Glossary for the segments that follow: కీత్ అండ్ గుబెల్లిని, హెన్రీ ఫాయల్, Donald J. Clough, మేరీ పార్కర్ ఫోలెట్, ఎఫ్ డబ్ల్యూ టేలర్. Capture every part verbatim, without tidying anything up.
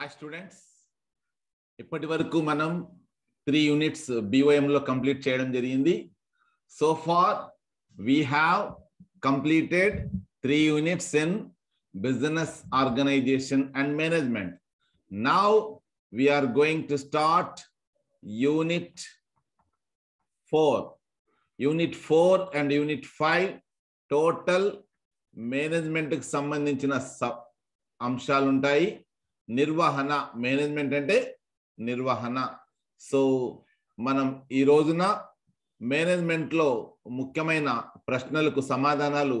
Hi students, ఇప్పటి వరకు మనం three units B O M లో కంప్లీట్ చేయడం జరిగింది. So far we have completed three units in business organization and management. Now we are going to start unit four. Unit four and unit five total management కి సంబంధించిన అంశాలు ఉంటాయి. నిర్వహణ management అంటే నిర్వహణ. సో మనం ఈ రోజున మేనేజ్మెంట్ లో ముఖ్యమైన ప్రశ్నలకు సమాధానాలు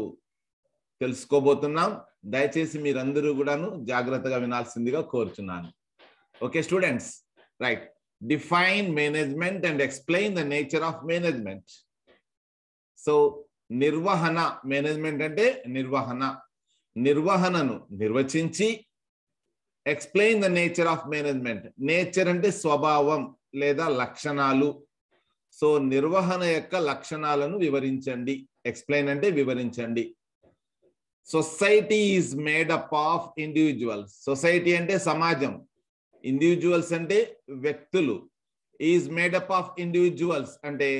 తెలుసుకోబోతున్నాం. దయచేసి మీరందరూ కూడాను జాగృతగా వినాల్సిందిగా కోరుచున్నాను. Okay students, right. Define management and explain the nature of management. So నిర్వహణ, మేనేజ్మెంట్ అంటే నిర్వహణ, నిర్వహణను నిర్వచించి explain the nature of management. Nature ante swabhavam leda lakshanalu. So nirvahana yokka lakshanalanu vivarinchandi. Explain ante vivarinchandi. Society is made up of individuals. Society ante samajam, individuals ante vyaktulu, is made up of individuals ante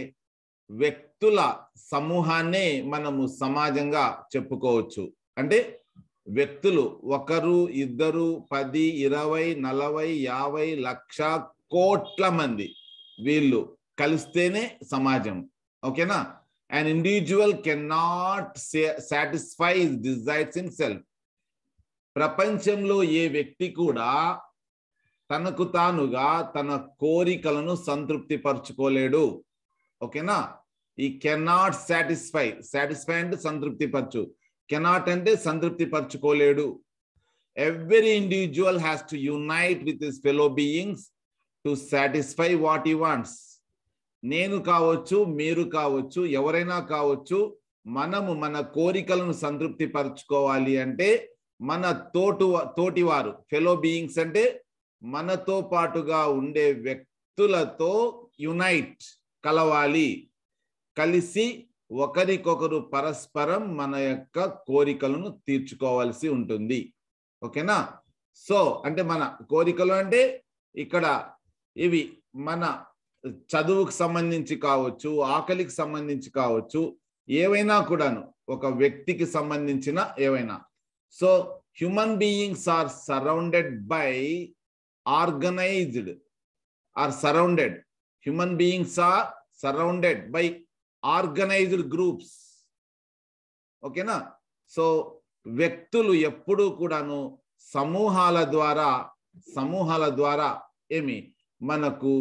vyaktula samuhanne manamu samajanga cheppukovachu. Ante వ్యక్తులు ఒకరు ఇద్దరు పది ఇరవై నలభై యాభై లక్ష కోట్ల మంది వీళ్ళు కలిస్తేనే సమాజం. ఓకేనా? An individual cannot satisfy his desires himself. ప్రపంచంలో ఏ వ్యక్తి కూడా తనకు తానుగా తన కోరికలను సంతృప్తి పరచుకోలేడు. ఓకేనా? He cannot satisfy, satisfy అంటే సంతృప్తి పరచు, cannot ante santrupti parchukoledu. Every individual has to unite with his fellow beings to satisfy what he wants. Nenu kavochu, meeru kavochu, evaraina kavochu, manamu mana korikalamu santrupti parchukovali ante mana totu toti varu, fellow beings ante mana tho paatuga unde vyaktulato unite kalavali, kalisi ఒకరికొకరు పరస్పరం మన యొక్క కోరికలను తీర్చుకోవాల్సి ఉంటుంది. ఓకేనా? So అంటే మన కోరికలు అంటే ఇక్కడ ఇవి మన చదువుకు సంబంధించి కావచ్చు, ఆకలికి సంబంధించి కావచ్చు, ఏవైనా కూడాను ఒక వ్యక్తికి సంబంధించిన ఏవైనా. So human beings are surrounded by organised are surrounded human beings are surrounded by organised groups. ఓకేనా? సో వ్యక్తులు ఎప్పుడూ కూడాను సమూహాల ద్వారా సమూహాల ద్వారా ఏమి మనకు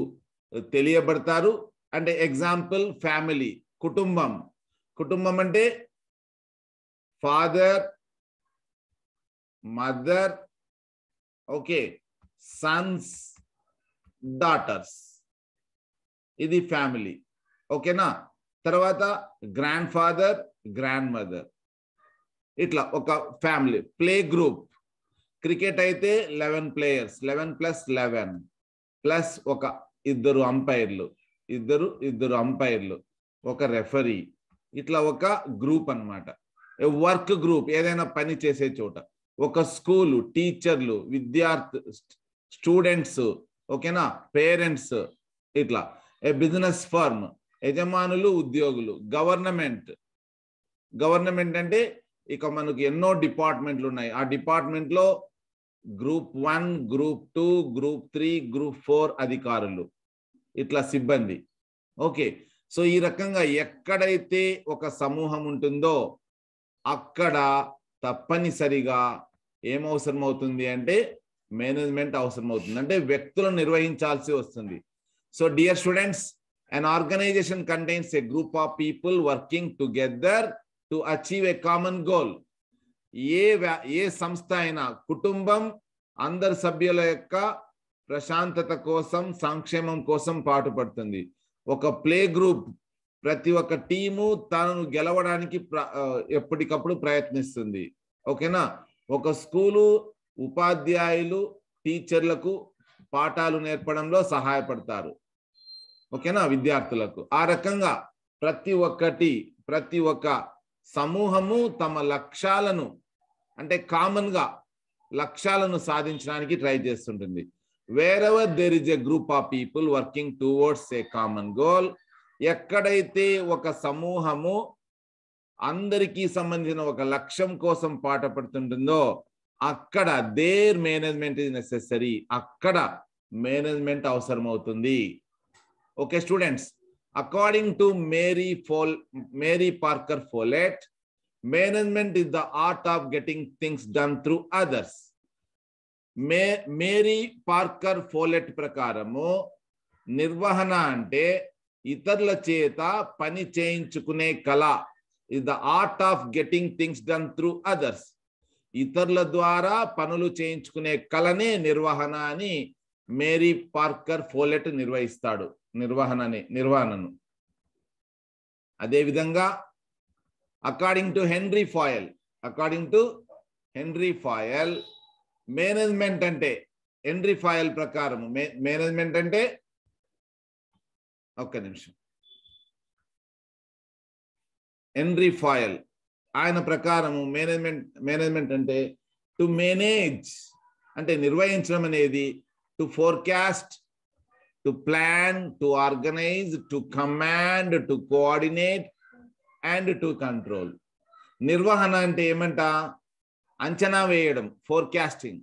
తెలియబడతారు అంటే ఎగ్జాంపుల్ ఫ్యామిలీ, కుటుంబం. కుటుంబం అంటే father, mother, okay, sons, daughters, ఇది ఫ్యామిలీ. ఓకేనా? తర్వాత గ్రాండ్ ఫాదర్, గ్రాండ్ మదర్, ఇట్లా ఒక ఫ్యామిలీ. ప్లే గ్రూప్, క్రికెట్ అయితే eleven players, eleven plus eleven plus ఒక ఇద్దరు అంపైర్లు, ఇద్దరు ఇద్దరు అంపైర్లు, ఒక రెఫరీ, ఇట్లా ఒక గ్రూప్ అన్నమాట. వర్క్ గ్రూప్, ఏదైనా పని చేసే చోట. ఒక స్కూలు, టీచర్లు, విద్యార్థి స్టూడెంట్స్, ఓకేనా, పేరెంట్స్, ఇట్లా. ఏ బిజినెస్ ఫర్మ్, యజమానులు, ఉద్యోగులు. గవర్నమెంట్, గవర్నమెంట్ అంటే ఇక మనకు ఎన్నో డిపార్ట్మెంట్లు ఉన్నాయి. ఆ డిపార్ట్మెంట్లో group one, group two, group three, group four అధికారులు, ఇట్లా సిబ్బంది. ఓకే. సో ఈ రకంగా ఎక్కడైతే ఒక సమూహం ఉంటుందో అక్కడ తప్పనిసరిగా ఏమవసరం అవుతుంది అంటే మేనేజ్మెంట్ అవసరం అవుతుంది, అంటే వ్యక్తులను నిర్వహించాల్సి వస్తుంది. So dear students, an organization contains a group of people working together to achieve a common goal. ఏ ఏ సంస్థ అయినా కుటుంబం అందరి సభ్యుల యొక్క ప్రశాంతత కోసం, సంక్షేమం కోసం పాటుపడుతుంది. ఒక ప్లే గ్రూప్, ప్రతి ఒక్క టీము తనను గెలవడానికి ఎప్పటికప్పుడు ప్రయత్నిస్తుంది. ఓకేనా? ఒక స్కూలు ఉపాధ్యాయులు టీచర్లకు పాఠాలు నేర్పడంలో సహాయపడతారు. ఓకేనా? విద్యార్థులకు. ఆ రకంగా ప్రతి ఒక్కటి ప్రతి ఒక్క సమూహము తమ లక్ష్యాలను అంటే కామన్గా లక్ష్యాలను సాధించడానికి ట్రై చేస్తుంటుంది. Wherever there is a group of people working towards a common goal, ఎక్కడైతే ఒక సమూహము అందరికీ సంబంధించిన ఒక లక్ష్యం కోసం పాటుపడుతుంటుందో అక్కడ దేర్ మేనేజ్మెంట్ ఇస్ నెసెసరీ, అక్కడ మేనేజ్మెంట్ అవసరం అవుతుంది. Okay students, according to Mary Follett మేరీ పార్కర్ ఫోలెట్, management is the art of getting things done through others. మే మేరీ పార్కర్ ఫోలెట్ ప్రకారము నిర్వహణ అంటే ఇతరుల చేత పని చేయించుకునే కళ. Is the art of getting things done through others. ఇతరుల ద్వారా పనులు చేయించుకునే కళనే నిర్వహణ అని మేరీ పార్కర్ ఫోలెట్ నిర్వహిస్తాడు నిర్వహణని నిర్వహణను. అదేవిధంగా according to హెన్రీ ఫాయల్ according to హెన్రీ ఫాయల్ management అంటే హెన్రీ ఫాయల్ ప్రకారం మేనేజ్మెంట్ అంటే ఒక్క నిమిషం హెన్రీ ఫాయల్ ఆయన ప్రకారము మేనేజ్మెంట్ మేనేజ్మెంట్ అంటే టు మేనేజ్ అంటే నిర్వహించడం అనేది, to forecast, to plan, to organise, to command, to coordinate and to control. నిర్వహణ అంటే ఏమంట అంచనా వేయడం, ఫోర్కాస్టింగ్,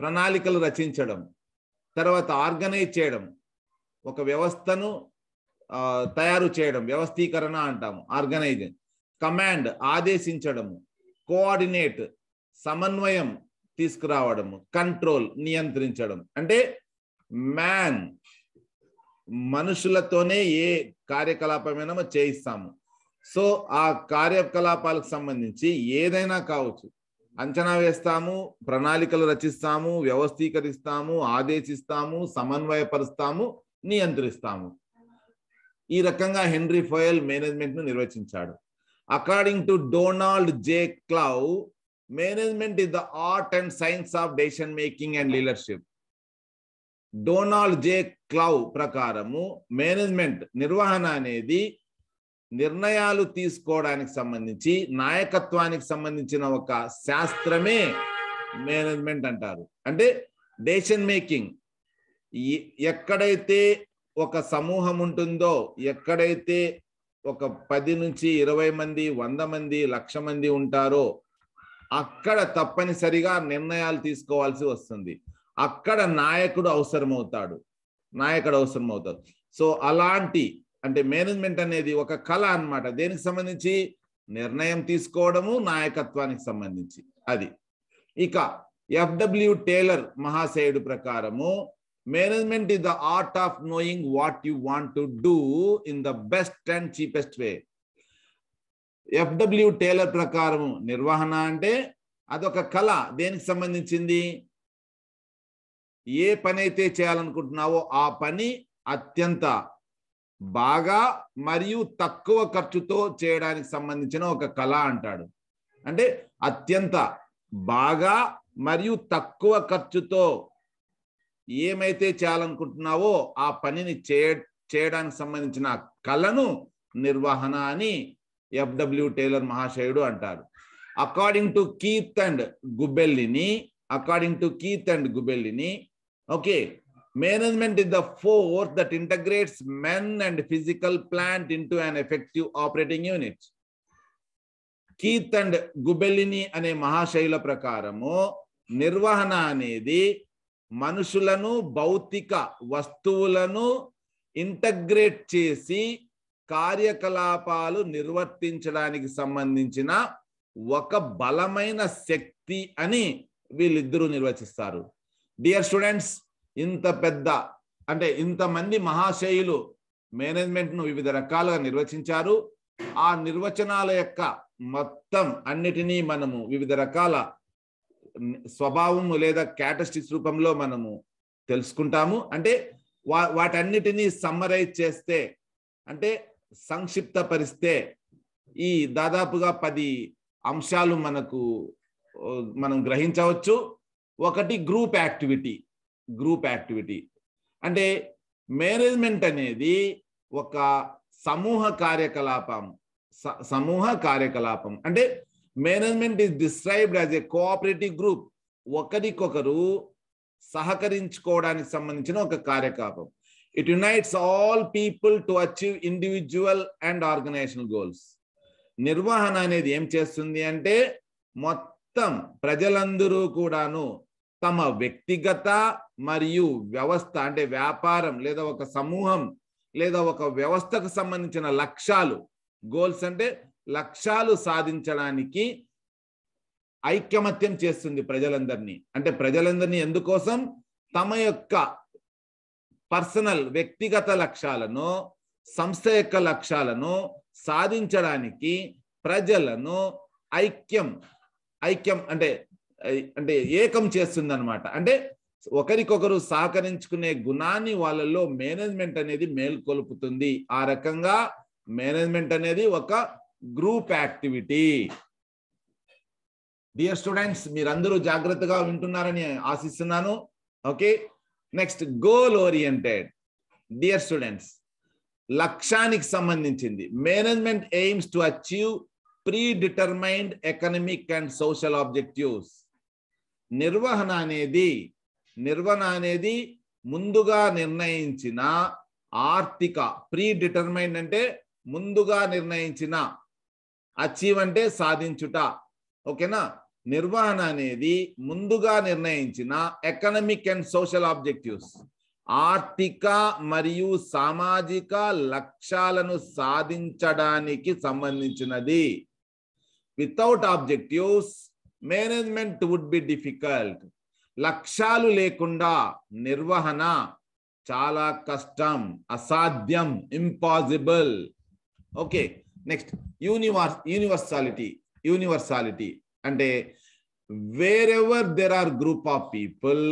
ప్రణాళికలు రచించడం, తర్వాత ఆర్గనైజ్ చేయడం, ఒక వ్యవస్థను తయారు చేయడం వ్యవస్థీకరణ అంటాము, ఆర్గనైజ్, కమాండ్ ఆదేశించడము, కోఆర్డినేట్ సమన్వయం తీసుకురావడము, కంట్రోల్ నియంత్రించడం. అంటే మ్యాన్ మనుషులతోనే ఏ కార్యకలాపమైనా చేయిస్తాము. సో ఆ కార్యకలాపాలకు సంబంధించి ఏదైనా కావచ్చు, అంచనా వేస్తాము, ప్రణాళికలు రచిస్తాము, వ్యవస్థీకరిస్తాము, ఆదేశిస్తాము, సమన్వయపరుస్తాము, నియంత్రిస్తాము. ఈ రకంగా హెన్రీ ఫోయల్ మేనేజ్మెంట్ ను నిర్వచించాడు. According to Donald J. Clough, management is the art and science of decision making and leadership. Donald J. Clough ప్రకారము మేనేజ్మెంట్ నిర్వహణ అనేది నిర్ణయాలు తీసుకోవడానికి సంబంధించి నాయకత్వానికి సంబంధించిన ఒక శాస్త్రమే మేనేజ్మెంట్ అంటారు. అంటే డెసిషన్ మేకింగ్, ఎక్కడైతే ఒక సమూహం ఉంటుందో, ఎక్కడైతే ఒక పది నుంచి ఇరవై మంది, వంద మంది, లక్ష మంది ఉంటారో అక్కడ తప్పనిసరిగా నిర్ణయాలు తీసుకోవాల్సి వస్తుంది. అక్కడ నాయకుడు అవసరమవుతాడు నాయకుడు అవసరమవుతాడు సో అలాంటి అంటే మేనేజ్మెంట్ అనేది ఒక కళ అన్నమాట. దేనికి సంబంధించి? నిర్ణయం తీసుకోవడము, నాయకత్వానికి సంబంధించి. అది ఇక ఎఫ్ డబ్ల్యూ టేలర్ మహాశయుడు ప్రకారము management is the art of knowing what you want to do in the best and cheapest way. F W Taylor ప్రకారం నిర్వహణ అంటే అదొక కళ. దేనికి సంబంధించింది? ఏ పని అయితే చేయాలనుకుంటున్నావో ఆ పని అత్యంత బాగా మరియు తక్కువ ఖర్చుతో చేయడానికి సంబంధించిన ఒక కళ అంటాడు. అంటే అత్యంత బాగా మరియు తక్కువ ఖర్చుతో ఏమైతే చేయాలనుకుంటున్నావో ఆ పనిని చే చేయడానికి సంబంధించిన కళను నిర్వహణ అని ఎఫ్ డబ్ల్యూ టేలర్ మహాశయుడు అంటారు. According to కీత్ అండ్ గుబెల్లిని according to కీత్ అండ్ గుబెల్లిని okay management is the force that integrates men and physical plant into an effective operating unit. కీత్ అండ్ గుబెల్లిని అనే మహాశయుల ప్రకారము నిర్వహణ అనేది మనుషులను, భౌతిక వస్తువులను ఇంటగ్రేట్ చేసి కార్యకలాపాలు నిర్వర్తించడానికి సంబంధించిన ఒక బలమైన శక్తి అని వీళ్ళిద్దరూ నిర్వచిస్తారు. డియర్ స్టూడెంట్స్, ఇంత పెద్ద అంటే ఇంతమంది మహాశయులు మేనేజ్మెంట్ ను వివిధ రకాలుగా నిర్వచించారు. ఆ నిర్వచనాల యొక్క మొత్తం అన్నిటినీ మనము వివిధ రకాల స్వభావము లేదా క్యాటస్టిక్స్ రూపంలో మనము తెలుసుకుంటాము. అంటే వా వాటన్నిటినీ సమ్మరైజ్ చేస్తే అంటే సంక్షిప్త పరిస్తే ఈ దాదాపుగా పది అంశాలు మనకు మనం గ్రహించవచ్చు. ఒకటి గ్రూప్ యాక్టివిటీ. గ్రూప్ యాక్టివిటీ అంటే మేనేజ్మెంట్ అనేది ఒక సమూహ కార్యకలాపం సమూహ కార్యకలాపం అంటే management is described as a cooperative group ఒకరికొకరు సహకరించుకోవడానికి సంబంధించిన ఒక కార్యకలాపం. It unites all people to achieve individual and organizational goals. నిర్వహణ అనేది ఏం చేస్తుంది అంటే మొత్తం ప్రజలందరూ కూడాను తమ వ్యక్తిగత మరియు వ్యవస్థ అంటే వ్యాపారం లేదా ఒక సమూహం లేదా ఒక వ్యవస్థకు సంబంధించిన లక్ష్యాలు గోల్స్ అంటే లక్ష్యాలు సాధించడానికి ఐక్యమత్యం చేస్తుంది ప్రజలందరినీ. అంటే ప్రజలందరినీ ఎందుకోసం తమ యొక్క పర్సనల్ వ్యక్తిగత లక్ష్యాలను సంస్థ యొక్క లక్ష్యాలను సాధించడానికి ప్రజలను ఐక్యం ఐక్యం అంటే అంటే ఏకం చేస్తుంది అనమాట. అంటే ఒకరికొకరు సహకరించుకునే గుణాన్ని వాళ్ళలో మేనేజ్మెంట్ అనేది మేల్కొల్పుతుంది. ఆ రకంగా మేనేజ్మెంట్ అనేది ఒక గ్రూప్ యాక్టివిటీ. డియర్ స్టూడెంట్స్, మీరందరూ జాగ్రత్తగా వింటున్నారని ఆశిస్తున్నాను. Okay, next goal oriented. Dear students, లక్ష్యానికి సంబంధించింది. Management aims to achieve predetermined economic and social objectives. నిర్వహణ అనేది నిర్వహణ అనేది ముందుగా నిర్ణయించిన ఆర్థిక ప్రీ డిటర్మైన్డ్ అంటే ముందుగా నిర్ణయించిన, అచీవ్ అంటే సాధించుట. ఓకేనా, నిర్వహణ అనేది ముందుగా నిర్ణయించిన ఎకనామిక్ అండ్ సోషల్ ఆబ్జెక్టివ్స్ ఆర్థిక మరియు సామాజిక లక్ష్యాలను సాధించడానికి సంబంధించినది. Without objectives management would be difficult. లక్ష్యాలు లేకుండా నిర్వహణ చాలా కష్టం, అసాధ్యం, impossible. Okay, next universe universality universality అంటే wherever there are group of people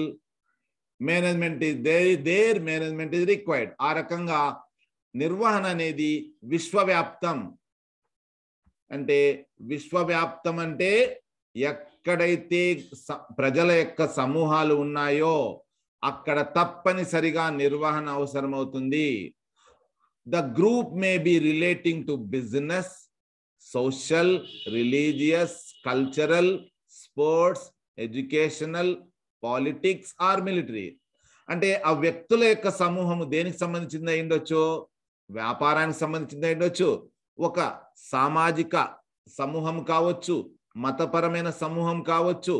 management is there there management is required. ఆ రకంగా నిర్వహణ అనేది విశ్వవ్యాప్తం. అంటే విశ్వవ్యాప్తం అంటే ఎక్కడైతే ప్రజల యొక్క సమూహాలు ఉన్నాయో అక్కడ తప్పనిసరిగా నిర్వహణ అవసరమవుతుంది. The group may be relating to business, social, religious, cultural, sports, educational, politics or military. అంటే ఆ వ్యక్తుల యొక్క సమూహము దేనికి సంబంధించింది అయిండొచ్చు? వ్యాపారానికి సంబంధించింది అయిండొచ్చు, ఒక సామాజిక సమూహం కావచ్చు, మతపరమైన సమూహం కావచ్చు,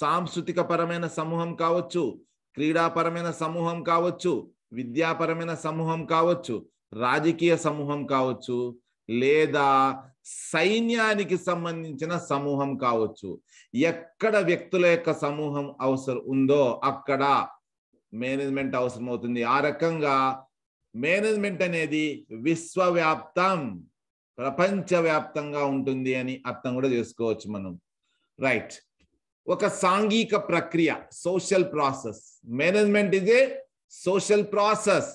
సాంస్కృతిక పరమైన సమూహం కావచ్చు, క్రీడాపరమైన సమూహం కావచ్చు, విద్యాపరమైన సమూహం కావచ్చు, రాజకీయ సమూహం కావచ్చు, లేదా సైన్యానికి సంబంధించిన సమూహం కావచ్చు. ఎక్కడ వ్యక్తుల యొక్క సమూహం అవసరం ఉందో అక్కడ మేనేజ్మెంట్ అవసరం అవుతుంది. ఆ రకంగా మేనేజ్మెంట్ అనేది విశ్వవ్యాప్తం, ప్రపంచవ్యాప్తంగా ఉంటుంది అని అర్థం కూడా చేసుకోవచ్చు మనం. రైట్, ఒక సాంఘిక ప్రక్రియ, social process. Management is a social process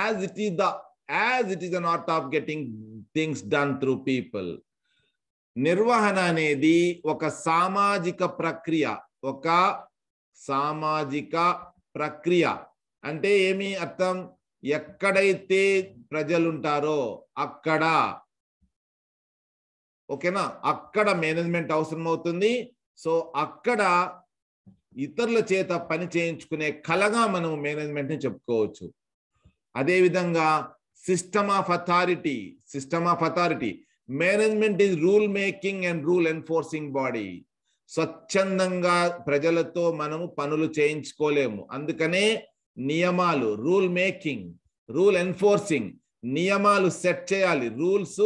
as it is the as it is an art of getting things done through people. నిర్వహణ అనేది ఒక సామాజిక ప్రక్రియ, ఒక సామాజిక ప్రక్రియ అంటే ఏమి అర్థం? ఎక్కడైతే ప్రజలుంటారో అక్కడ, ఓకేనా, అక్కడ మేనేజ్మెంట్ అవసరం అవుతుంది. సో అక్కడ ఇతరుల చేత పని చేయించుకునే కళగా మనం మేనేజ్మెంట్ ని చెప్పుకోవచ్చు. అదేవిధంగా system of authority system of authority management is rule making and rule enforcing body. స్వచ్ఛందంగా ప్రజలతో మనము పనులు చేయించుకోలేము, అందుకనే నియమాలు, రూల్ మేకింగ్, రూల్ ఎన్ఫోర్సింగ్, నియమాలు సెట్ చేయాలి. రూల్స్,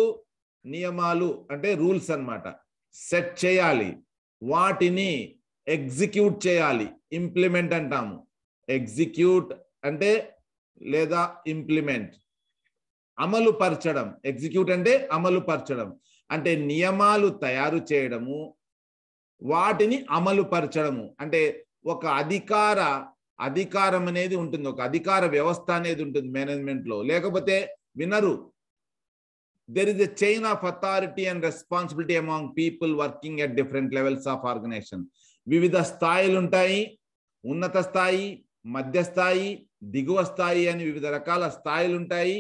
నియమాలు అంటే రూల్స్ అన్నమాట. సెట్ చేయాలి, వాటిని ఎగ్జిక్యూట్ చేయాలి, ఇంప్లిమెంట్ అంటాము. ఎగ్జిక్యూట్ అంటే లేదా ఇంప్లిమెంట్, అమలు పరచడం. ఎగ్జిక్యూట్ అంటే అమలు పరచడం, అంటే నియమాలు తయారు చేయడము, వాటిని అమలు పరచడము. అంటే ఒక అధికార అధికారం అనేది ఉంటుంది, ఒక అధికార వ్యవస్థ అనేది ఉంటుంది మేనేజ్మెంట్ లో, లేకపోతే వినరు. There is a chain of authority and responsibility among people working at different levels of organisation. వివిధ స్థాయిలు ఉంటాయి, ఉన్నత స్థాయి, మధ్యస్థాయి, దిగువ స్థాయి అని వివిధ రకాల స్థాయిలు ఉంటాయి.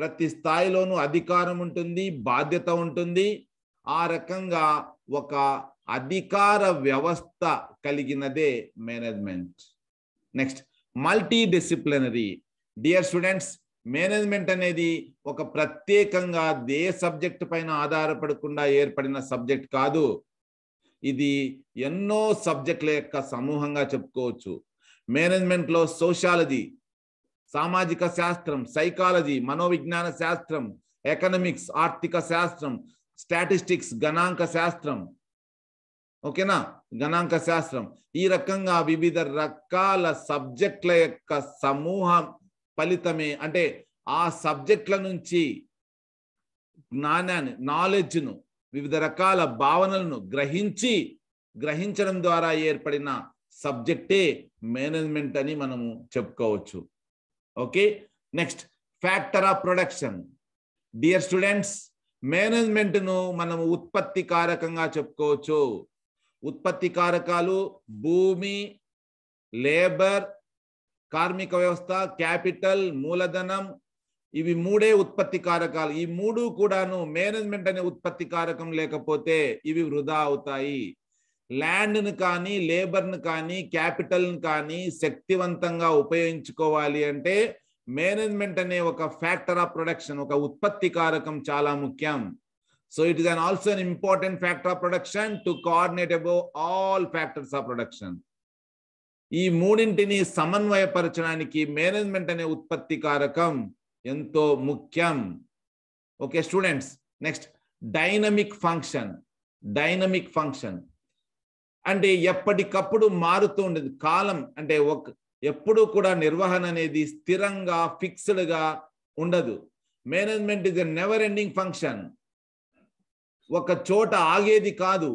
ప్రతి స్థాయిలోనూ అధికారం ఉంటుంది, బాధ్యత ఉంటుంది. ఆ రకంగా ఒక అధికార వ్యవస్థ కలిగినదే management. Next, multidisciplinary. Dear students, management అనేది ఒక ప్రత్యేకంగా ఏ సబ్జెక్ట్ పైన ఆధారపడకుండా ఏర్పడిన సబ్జెక్ట్ కాదు. ఇది ఎన్నో సబ్జెక్టుల యొక్క సమూహంగా చెప్పుకోవచ్చు. మేనేజ్మెంట్లో సోషాలజీ, సామాజిక శాస్త్రం, సైకాలజీ, మనోవిజ్ఞాన శాస్త్రం, ఎకనామిక్స్, ఆర్థిక శాస్త్రం, స్టాటిస్టిక్స్, గణాంక శాస్త్రం, ఓకేనా, గణాంక శాస్త్రం, ఈ రకంగా వివిధ రకాల సబ్జెక్టుల యొక్క సమూహం ఫలితమే. అంటే ఆ సబ్జెక్టుల నుంచి జ్ఞానాన్ని, నాలెడ్జ్ను, వివిధ రకాల భావనలను గ్రహించి గ్రహించడం ద్వారా ఏర్పడిన సబ్జెక్టే మేనేజ్మెంట్ అని మనము చెప్పుకోవచ్చు. Okay, next, factor of production. Dear students, మేనేజ్మెంట్ను మనము ఉత్పత్తి కారకంగా చెప్పుకోవచ్చు. ఉత్పత్తి కారకాలు భూమి, లేబర్, కార్మిక వ్యవస్థ, క్యాపిటల్, మూలధనం, ఇవి మూడే ఉత్పత్తి కారకాలు. ఈ మూడు కూడాను మేనేజ్మెంట్ అనే ఉత్పత్తి కారకం లేకపోతే ఇవి వృధా అవుతాయి. ల్యాండ్ను కానీ, లేబర్ను కానీ, క్యాపిటల్ను కానీ శక్తివంతంగా ఉపయోగించుకోవాలి అంటే మేనేజ్మెంట్ అనే ఒక ఫ్యాక్టర్ ఆఫ్ ప్రొడక్షన్, ఒక ఉత్పత్తి కారకం చాలా ముఖ్యం. So it is an also an important factor of production to coordinate above all factors of production. ఈ మూడింటిని సమన్వయపరచడానికి మేనేజ్మెంట్ అనే ఉత్పత్తి కారకం ఎంతో ముఖ్యం. Okay students, next, dynamic function. Dynamic function అంటే ఎప్పటికప్పుడు మారుతూ ఉండేది. కాలం అంటే ఒక ఎప్పుడు కూడా నిర్వహణ అనేది స్థిరంగా, ఫిక్స్డ్గా ఉండదు. Management is a never ending function. ఒక చోట ఆగేది కాదు,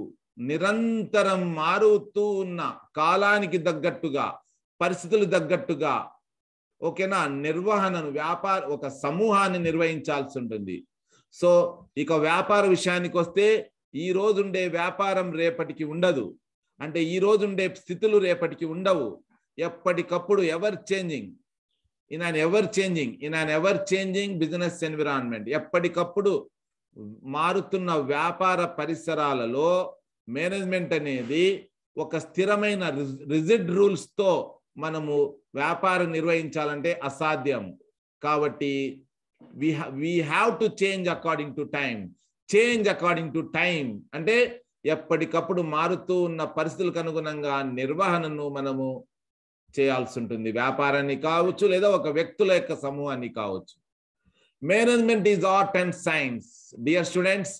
నిరంతరం మారుతూ ఉన్న, కాలానికి తగ్గట్టుగా, పరిస్థితులు తగ్గట్టుగా, ఓకేనా, నిర్వహణను, వ్యాపార ఒక సమూహాన్ని నిర్వహించాల్సి ఉంటుంది. సో ఇక వ్యాపార విషయానికి వస్తే, ఈ రోజుండే వ్యాపారం రేపటికి ఉండదు. అంటే ఈ రోజుండే స్థితులు రేపటికి ఉండవు. ఎప్పటికప్పుడు ever changing, in an ever changing in an ever changing business environment, ఎప్పటికప్పుడు మారుతున్న వ్యాపార పరిసరాలలో మేనేజ్మెంట్ అనేది ఒక స్థిరమైన రిజిడ్ రూల్స్తో మనము వ్యాపారం నిర్వహించాలంటే అసాధ్యం. కాబట్టి we we have to change according to time. Change according to time అంటే ఎప్పటికప్పుడు మారుతూ ఉన్న పరిస్థితులకు అనుగుణంగా నిర్వహణను మనము చేయాల్సి ఉంటుంది. వ్యాపారాన్ని కావచ్చు, లేదా ఒక వ్యక్తుల యొక్క సమూహాన్ని కావచ్చు. Management is art and science. Dear students,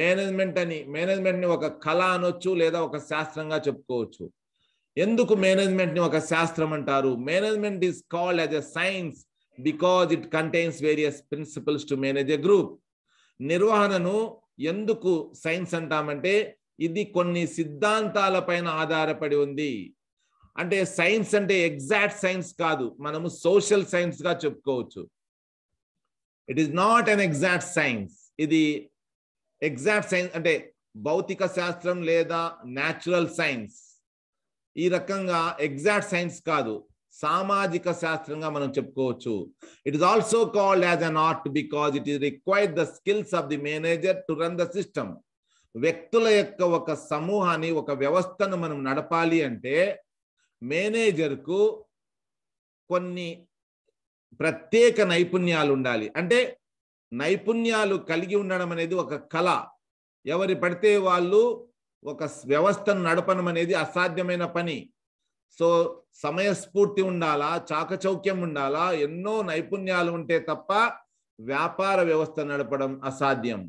management అని మేనేజ్మెంట్ని ఒక కళ అనొచ్చు, లేదా ఒక శాస్త్రంగా చెప్పుకోవచ్చు. ఎందుకు మేనేజ్మెంట్ని ఒక శాస్త్రం అంటారు? Management is called as a science because it contains various principles to manage a group. నిర్వహణను ఎందుకు సైన్స్ అంటామంటే ఇది కొన్ని సిద్ధాంతాల పైన ఆధారపడి ఉంది. అంటే సైన్స్ అంటే ఎగ్జాక్ట్ సైన్స్ కాదు, మనము సోషల్ సైన్స్గా చెప్పుకోవచ్చు. It is not an exact science. ఇది ఎగ్జాక్ట్ సైన్స్ అంటే భౌతిక శాస్త్రం లేదా న్యాచురల్ సైన్స్, ఈ రకంగా ఎగ్జాక్ట్ సైన్స్ కాదు, సామాజిక శాస్త్రంగా మనం చెప్పుకోవచ్చు. It is also called as an art because it is required the skills of the manager to run the system. వ్యక్తుల యొక్క ఒక సమూహాన్ని, ఒక వ్యవస్థను మనం నడపాలి అంటే మేనేజర్కు కొన్ని ప్రత్యేక నైపుణ్యాలు ఉండాలి. అంటే నైపుణ్యాలు కలిగి ఉండడం అనేది ఒక కళ. ఎవరి పడితే వాళ్ళు ఒక వ్యవస్థను నడపడం అనేది అసాధ్యమైన పని. సో సమయస్ఫూర్తి ఉండాలా, చాకచౌక్యం ఉండాలా, ఎన్నో నైపుణ్యాలు ఉంటే తప్ప వ్యాపార వ్యవస్థ నడపడం అసాధ్యం.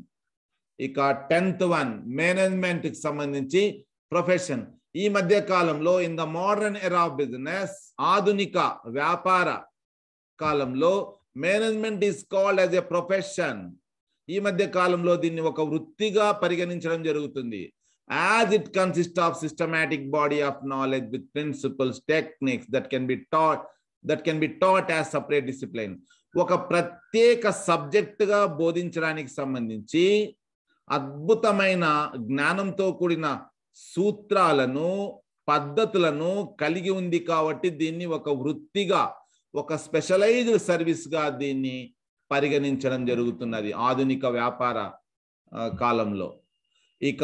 ఇక టెన్త్ వన్, మేనేజ్మెంట్కి సంబంధించి ప్రొఫెషన్. ఈ మధ్య కాలంలో, in the modern era of business, ఆధునిక వ్యాపార కాలంలో management is called as a profession. ఈ మధ్య కాలంలో దీన్ని ఒక వృత్తిగా పరిగణించడం జరుగుతుంది. As it consists of systematic body of knowledge with principles, techniques that can be taught that can be taught as separate discipline. ఒక ప్రత్యేక సబ్జెక్టుగా బోధించడానికి సంబంధించి అద్భుతమైన జ్ఞానంతో కూడిన సూత్రాలను, పద్ధతులను కలిగి ఉంది. కాబట్టి దీన్ని ఒక వృత్తిగా, ఒక స్పెషలైజ్డ్ సర్వీస్గా దీన్ని పరిగణించడం జరుగుతున్నది ఆధునిక వ్యాపార కాలంలో. ఇక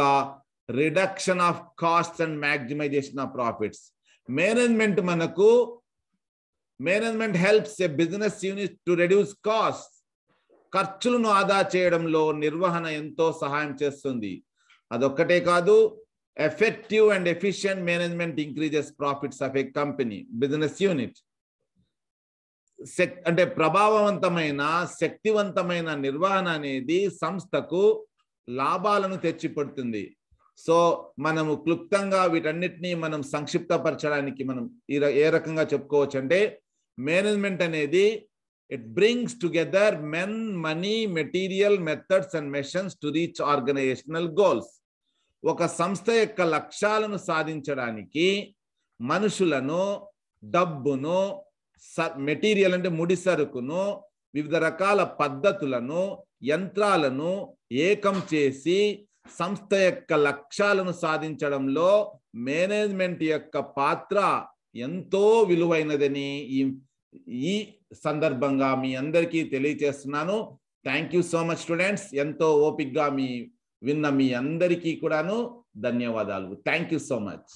reduction of costs and maximization of profits. Management manaku, management helps a business unit to reduce costs. ఖర్చులను ఆదా చేయడంలో నిర్వహణ ఎంతో సహాయం చేస్తుంది. అదొక్కటే కాదు, effective and efficient management increases profits of a company business unit. అంటే ప్రభావవంతమైన శక్తివంతమైన నిర్వహణ అనేది సంస్థకు లాభాలను తెచ్చిపెడుతుంది. సో మనము క్లుప్తంగా వీటన్నిటినీ మనం సంక్షిప్తపరచడానికి మనం ఏ రకంగా చెప్పుకోవచ్చు అంటే, మేనేజ్మెంట్ అనేది it brings together men, money, material, methods and missions to reach organizational goals. Oka samstha yokka lakshyalanu sadhinchadaniki manushulanu, dabbunu, material ante mudi sarukunu, vividha rakala paddhatulanu, yantralanu ekam chesi samstha yokka lakshyalanu sadhinchadamlo management yokka patra ento viluvainadani ఈ సందర్భంగా మీ అందరికీ తెలియజేస్తున్నాను. Thank you so much students. ఎంతో ఓపికగా మీ విన్న మీ అందరికీ కూడాను ధన్యవాదాలు. Thank you so much.